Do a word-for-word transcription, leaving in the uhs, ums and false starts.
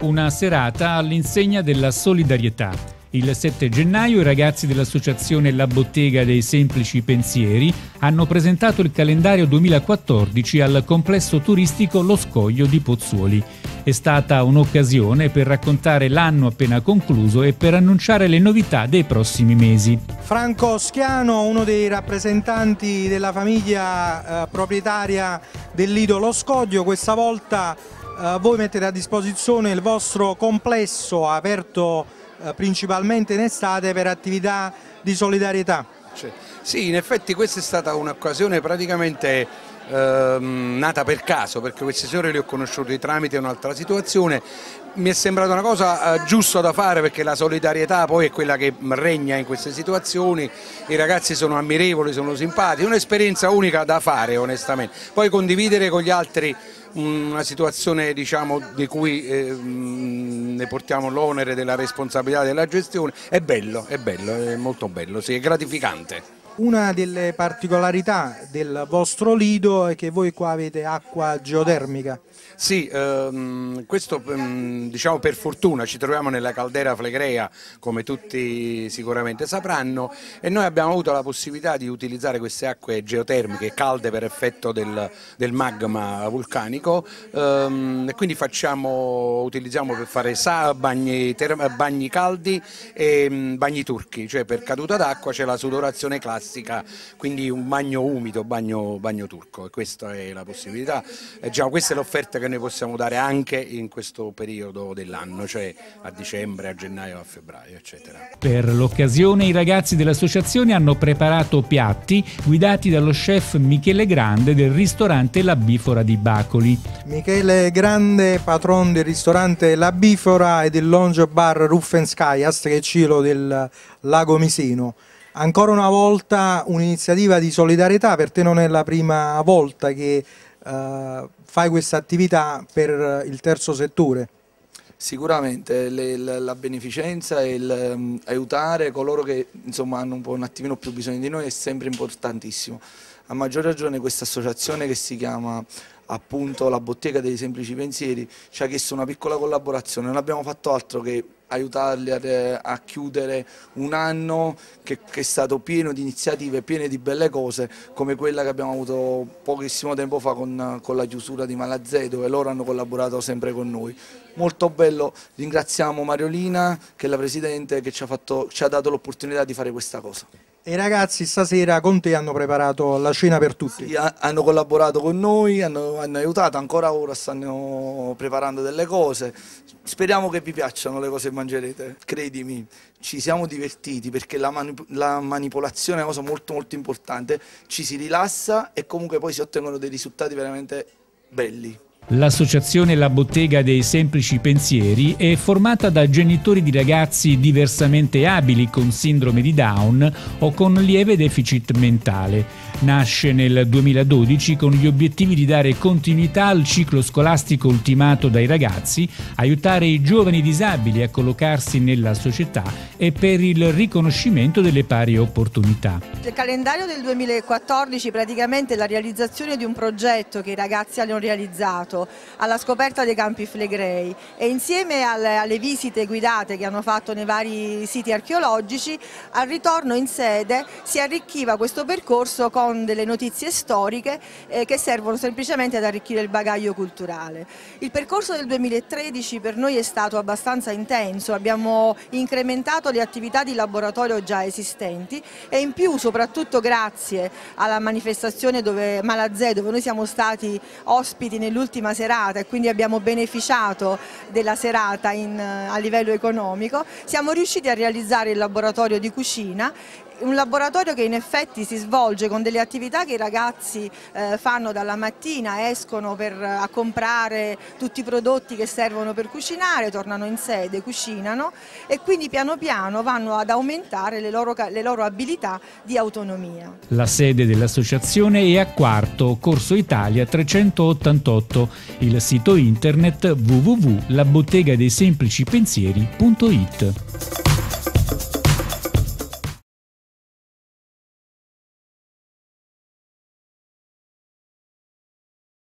Una serata all'insegna della solidarietà. Il sette gennaio i ragazzi dell'associazione La Bottega dei Semplici Pensieri hanno presentato il calendario duemilaquattordici al complesso turistico Lo Scoglio di Pozzuoli. È stata un'occasione per raccontare l'anno appena concluso e per annunciare le novità dei prossimi mesi. Franco Schiano, uno dei rappresentanti della famiglia eh, proprietaria del lido Lo Scoglio, questa volta Uh, voi mettete a disposizione il vostro complesso aperto uh, principalmente in estate per attività di solidarietà. Cioè, sì, in effetti questa è stata un'occasione praticamente ehm, nata per caso, perché questi signori li ho conosciuti tramite un'altra situazione. Mi è sembrata una cosa eh, giusta da fare, perché la solidarietà poi è quella che regna in queste situazioni. I ragazzi sono ammirevoli, sono simpatici, è un'esperienza unica da fare onestamente. Poi condividere con gli altri una situazione, diciamo, di cui eh, ne portiamo l'onere della responsabilità della gestione è bello, è bello, è molto bello, sì, è gratificante. Una delle particolarità del vostro lido è che voi qua avete acqua geotermica. Sì, ehm, questo ehm, diciamo per fortuna, ci troviamo nella caldera Flegrei, come tutti sicuramente sapranno, e noi abbiamo avuto la possibilità di utilizzare queste acque geotermiche calde per effetto del, del magma vulcanico, ehm, e quindi facciamo, utilizziamo per fare sa, bagni, term, bagni caldi e mh, bagni turchi, cioè per caduta d'acqua c'è la sudorazione classica, quindi un bagno umido, bagno, bagno turco, e questa è la possibilità. Eh, già, questa è l'offerta che noi possiamo dare anche in questo periodo dell'anno, cioè a dicembre, a gennaio, a febbraio, eccetera. Per l'occasione i ragazzi dell'associazione hanno preparato piatti guidati dallo chef Michele Grande del ristorante La Bifora di Bacoli. Michele Grande, patron del ristorante La Bifora e del lounge bar Ruffenskaya, a Strecciolo del lago Misino. Ancora una volta un'iniziativa di solidarietà, per te non è la prima volta che eh, fai questa attività per il terzo settore. Sicuramente le, la beneficenza e um, aiutare coloro che, insomma, hanno un, po', un attimino più bisogno di noi è sempre importantissimo. A maggior ragione questa associazione, che si chiama appunto La Bottega dei Semplici Pensieri, ci ha chiesto una piccola collaborazione, non abbiamo fatto altro che aiutarli a, a chiudere un anno che, che è stato pieno di iniziative, piene di belle cose, come quella che abbiamo avuto pochissimo tempo fa con, con la chiusura di Malazè, dove loro hanno collaborato sempre con noi. Molto bello, ringraziamo Mariolina, che è la presidente, che ci ha, fatto, ci ha dato l'opportunità di fare questa cosa. E i ragazzi stasera con te hanno preparato la cena per tutti? Sì, hanno collaborato con noi, hanno, hanno aiutato, ancora ora stanno preparando delle cose. Speriamo che vi piacciono le cose che mangerete, credimi, ci siamo divertiti, perché la, manip la manipolazione è una cosa molto molto importante, ci si rilassa e comunque poi si ottengono dei risultati veramente belli. L'associazione La Bottega dei Semplici Pensieri è formata da genitori di ragazzi diversamente abili con sindrome di Down o con lieve deficit mentale. Nasce nel duemiladodici con gli obiettivi di dare continuità al ciclo scolastico ultimato dai ragazzi, aiutare i giovani disabili a collocarsi nella società e per il riconoscimento delle pari opportunità. Il calendario del duemilaquattordici praticamente è la realizzazione di un progetto che i ragazzi hanno realizzato alla scoperta dei campi Flegrei, e insieme alle visite guidate che hanno fatto nei vari siti archeologici, al ritorno in sede si arricchiva questo percorso con delle notizie storiche che servono semplicemente ad arricchire il bagaglio culturale. Il percorso del duemilatredici per noi è stato abbastanza intenso, abbiamo incrementato le attività di laboratorio già esistenti e in più, soprattutto grazie alla manifestazione dove Malazè, dove noi siamo stati ospiti nell'ultima serata e quindi abbiamo beneficiato della serata in, a livello economico, siamo riusciti a realizzare il laboratorio di cucina un laboratorio che in effetti si svolge con delle attività che i ragazzi eh, fanno dalla mattina, escono per, a comprare tutti i prodotti che servono per cucinare, tornano in sede, cucinano e quindi piano piano vanno ad aumentare le loro, le loro abilità di autonomia. La sede dell'associazione è a Quarto, Corso Italia trecentottantotto, il sito internet www punto la bottega dei semplici pensieri punto it.